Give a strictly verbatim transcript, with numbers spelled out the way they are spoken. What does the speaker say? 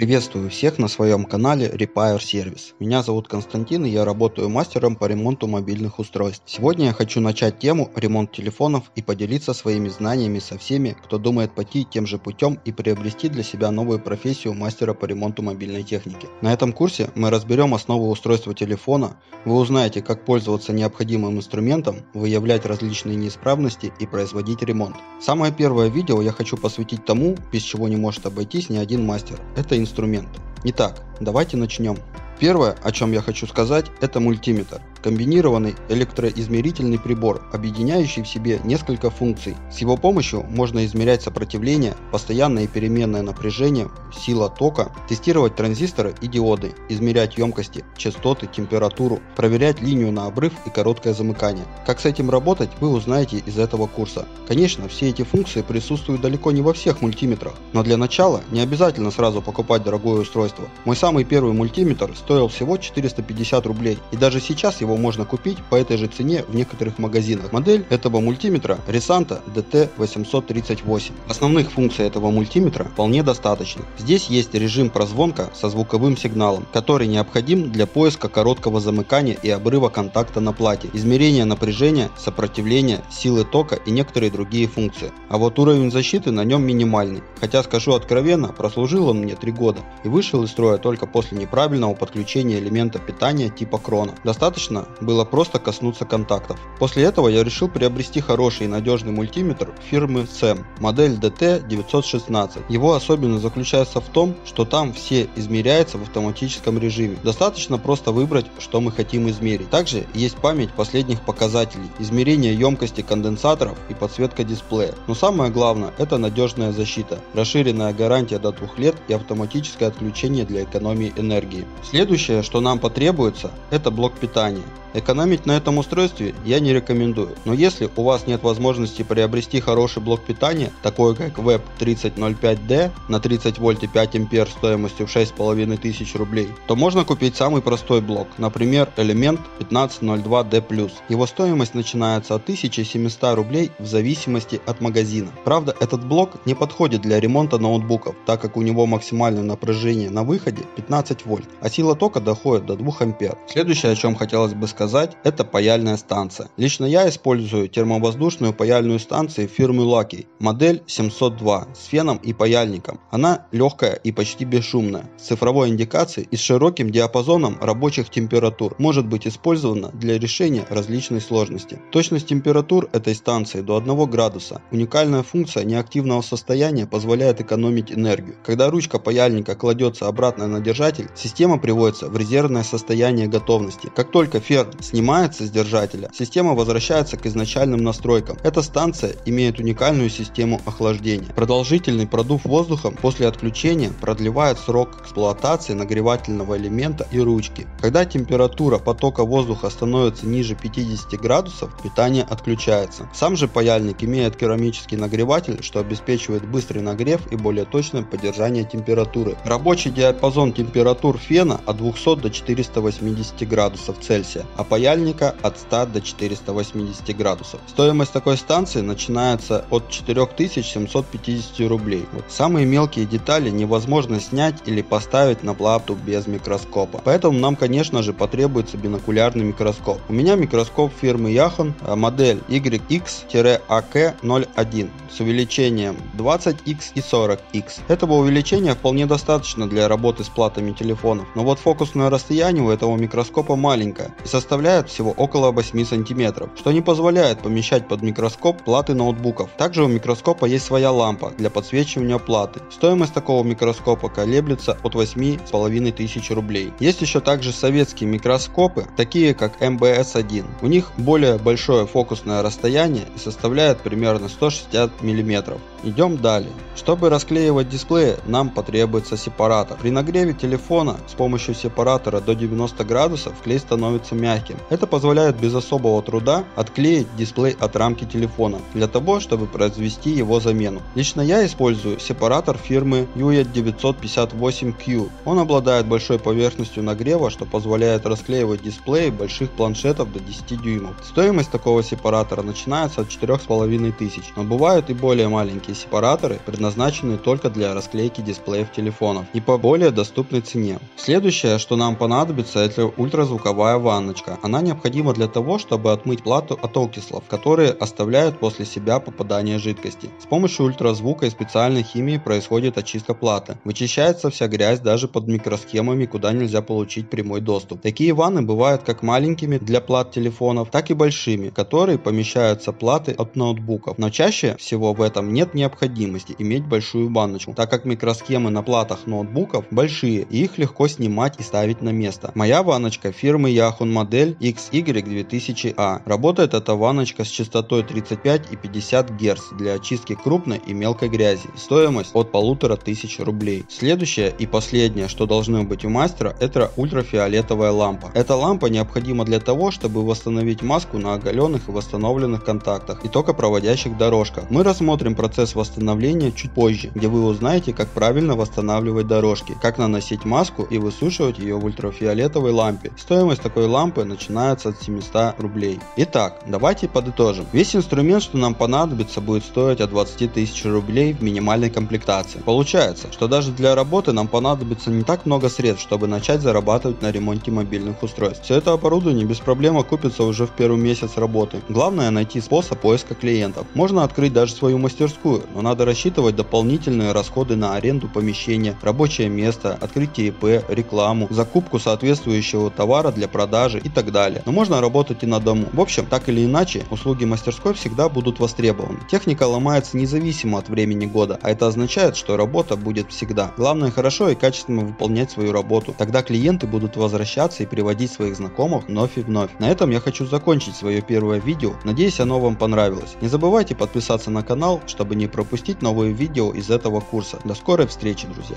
Приветствую всех на своем канале Repair Service. Меня зовут Константин, и я работаю мастером по ремонту мобильных устройств. Сегодня я хочу начать тему ремонт телефонов и поделиться своими знаниями со всеми, кто думает пойти тем же путем и приобрести для себя новую профессию мастера по ремонту мобильной техники. На этом курсе мы разберем основу устройства телефона, вы узнаете, как пользоваться необходимым инструментом, выявлять различные неисправности и производить ремонт. Самое первое видео я хочу посвятить тому, без чего не может обойтись ни один мастер. Это инструмент. Итак, давайте начнем. Первое, о чем я хочу сказать, это мультиметр. Комбинированный электроизмерительный прибор, объединяющий в себе несколько функций. С его помощью можно измерять сопротивление, постоянное и переменное напряжение, сила тока, тестировать транзисторы и диоды, измерять емкости, частоты, температуру, проверять линию на обрыв и короткое замыкание. Как с этим работать, вы узнаете из этого курса. Конечно, все эти функции присутствуют далеко не во всех мультиметрах, но для начала не обязательно сразу покупать дорогое устройство. Мой самый первый мультиметр стоил всего четыреста пятьдесят рублей, и даже сейчас его его можно купить по этой же цене в некоторых магазинах. Модель этого мультиметра ресанта ди ти восемь три восемь. Основных функций этого мультиметра вполне достаточно. Здесь есть режим прозвонка со звуковым сигналом, который необходим для поиска короткого замыкания и обрыва контакта на плате, измерения напряжения, сопротивления, силы тока и некоторые другие функции. А вот уровень защиты на нем минимальный, хотя скажу откровенно, прослужил он мне три года и вышел из строя только после неправильного подключения элемента питания типа крона. Достаточно было просто коснуться контактов. После этого я решил приобрести хороший и надежный мультиметр фирмы сэм, модель ди ти девятьсот шестнадцать. Его особенность заключается в том, что там все измеряется в автоматическом режиме. Достаточно просто выбрать, что мы хотим измерить. Также есть память последних показателей, измерение емкости конденсаторов и подсветка дисплея. Но самое главное, это надежная защита, расширенная гарантия до двух лет и автоматическое отключение для экономии энергии. Следующее, что нам потребуется, это блок питания. Экономить на этом устройстве я не рекомендую, но если у вас нет возможности приобрести хороший блок питания, такой как веб три ноль ноль пять дэ на тридцать вольт и пять ампер стоимостью в шесть с половиной тысяч рублей, то можно купить самый простой блок, например, Element пятнадцать ноль два дэ плюс. Его стоимость начинается от тысячи семисот рублей в зависимости от магазина. Правда, этот блок не подходит для ремонта ноутбуков, так как у него максимальное напряжение на выходе пятнадцать вольт, а сила тока доходит до двух ампер. Следующее, о чем хотелось бы сказать, сказать, это паяльная станция. Лично я использую термовоздушную паяльную станцию фирмы Lucky, модель семьсот два с феном и паяльником. Она легкая и почти бесшумная, с цифровой индикацией и с широким диапазоном рабочих температур. Может быть использована для решения различной сложности. Точность температур этой станции до одного градуса. Уникальная функция неактивного состояния позволяет экономить энергию. Когда ручка паяльника кладется обратно на держатель, система приводится в резервное состояние готовности. Как только фен снимается с держателя, система возвращается к изначальным настройкам. Эта станция имеет уникальную систему охлаждения. Продолжительный продув воздухом после отключения продлевает срок эксплуатации нагревательного элемента и ручки. Когда температура потока воздуха становится ниже пятидесяти градусов, питание отключается. Сам же паяльник имеет керамический нагреватель, что обеспечивает быстрый нагрев и более точное поддержание температуры. Рабочий диапазон температур фена от двухсот до четырёхсот восьмидесяти градусов Цельсия, а паяльника от ста до четырёхсот восьмидесяти градусов. Стоимость такой станции начинается от четырёх тысяч семисот пятидесяти рублей. Вот. Самые мелкие детали невозможно снять или поставить на плату без микроскопа. Поэтому нам, конечно же, потребуется бинокулярный микроскоп. У меня микроскоп фирмы Ya Xun, модель уай икс эй ка ноль один с увеличением двадцать икс и сорок икс. Этого увеличения вполне достаточно для работы с платами телефонов, но вот фокусное расстояние у этого микроскопа маленькое, и составляет всего около восьми сантиметров, что не позволяет помещать под микроскоп платы ноутбуков. Также у микроскопа есть своя лампа для подсвечивания платы. Стоимость такого микроскопа колеблется от восьми с половиной тысяч рублей. Есть еще также советские микроскопы, такие как эм бэ эс один. У них более большое фокусное расстояние и составляет примерно сто шестьдесят миллиметров. Идем далее. Чтобы расклеивать дисплеи, нам потребуется сепаратор. При нагреве телефона с помощью сепаратора до девяноста градусов клей становится мягким. Lucky. Это позволяет без особого труда отклеить дисплей от рамки телефона для того, чтобы произвести его замену. Лично я использую сепаратор фирмы ю и ти девять пять восемь кью. Он обладает большой поверхностью нагрева, что позволяет расклеивать дисплеи больших планшетов до десяти дюймов. Стоимость такого сепаратора начинается от четырёх с половиной тысяч, но бывают и более маленькие сепараторы, предназначенные только для расклейки дисплеев телефонов и по более доступной цене. Следующее, что нам понадобится, это ультразвуковая ванночка. Она необходима для того, чтобы отмыть плату от окислов, которые оставляют после себя попадание жидкости. С помощью ультразвука и специальной химии происходит очистка платы. Вычищается вся грязь даже под микросхемами, куда нельзя получить прямой доступ. Такие ванны бывают как маленькими для плат телефонов, так и большими, в которые помещаются платы от ноутбуков. Но чаще всего в этом нет необходимости иметь большую ванночку, так как микросхемы на платах ноутбуков большие и их легко снимать и ставить на место. Моя ванночка фирмы Ya Xun модель икс игрек две тысячи а. Работает эта ванночка с частотой тридцать пять и пятьдесят герц для очистки крупной и мелкой грязи. Стоимость от полутора тысяч рублей. Следующее и последнее, что должно быть у мастера, это ультрафиолетовая лампа. Эта лампа необходима для того, чтобы восстановить маску на оголенных и восстановленных контактах и токопроводящих дорожках. Мы рассмотрим процесс восстановления чуть позже, где вы узнаете, как правильно восстанавливать дорожки, как наносить маску и высушивать ее в ультрафиолетовой лампе. Стоимость такой лампы начинается от семисот рублей. Итак, давайте подытожим. Весь инструмент, что нам понадобится, будет стоить от двадцати тысяч рублей в минимальной комплектации. Получается, что даже для работы нам понадобится не так много средств, чтобы начать зарабатывать на ремонте мобильных устройств. Все это оборудование без проблем окупится уже в первый месяц работы. Главное найти способ поиска клиентов. Можно открыть даже свою мастерскую, но надо рассчитывать дополнительные расходы на аренду помещения, рабочее место, открытие и пэ, рекламу, закупку соответствующего товара для продажи и так далее. Но можно работать и на дому. В общем, так или иначе, услуги мастерской всегда будут востребованы. Техника ломается независимо от времени года, а это означает, что работа будет всегда. Главное хорошо и качественно выполнять свою работу. Тогда клиенты будут возвращаться и приводить своих знакомых вновь и вновь. На этом я хочу закончить свое первое видео. Надеюсь, оно вам понравилось. Не забывайте подписаться на канал, чтобы не пропустить новые видео из этого курса. До скорой встречи, друзья!